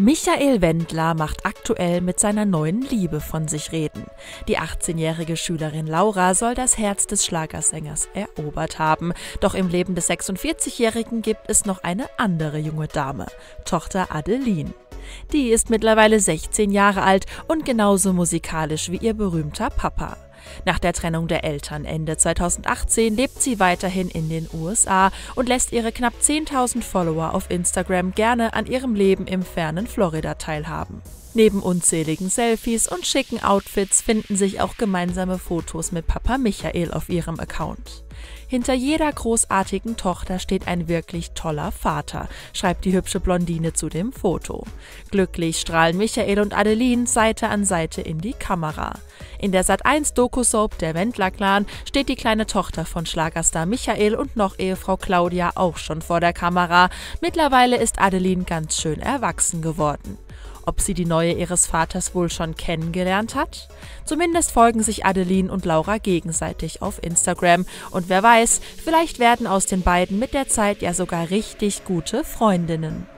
Michael Wendler macht aktuell mit seiner neuen Liebe von sich reden. Die 18-jährige Schülerin Laura soll das Herz des Schlagersängers erobert haben. Doch im Leben des 46-Jährigen gibt es noch eine andere junge Dame, Tochter Adeline. Die ist mittlerweile 16 Jahre alt und genauso musikalisch wie ihr berühmter Papa. Nach der Trennung der Eltern Ende 2018 lebt sie weiterhin in den USA und lässt ihre knapp 10.000 Follower auf Instagram gerne an ihrem Leben im fernen Florida teilhaben. Neben unzähligen Selfies und schicken Outfits finden sich auch gemeinsame Fotos mit Papa Michael auf ihrem Account. Hinter jeder großartigen Tochter steht ein wirklich toller Vater, schreibt die hübsche Blondine zu dem Foto. Glücklich strahlen Michael und Adeline Seite an Seite in die Kamera. In der Sat.1-Doku-Soap der Wendler-Clan steht die kleine Tochter von Schlagerstar Michael und noch Ehefrau Claudia auch schon vor der Kamera. Mittlerweile ist Adeline ganz schön erwachsen geworden. Ob sie die neue ihres Vaters wohl schon kennengelernt hat? Zumindest folgen sich Adeline und Laura gegenseitig auf Instagram. Und wer weiß, vielleicht werden aus den beiden mit der Zeit ja sogar richtig gute Freundinnen.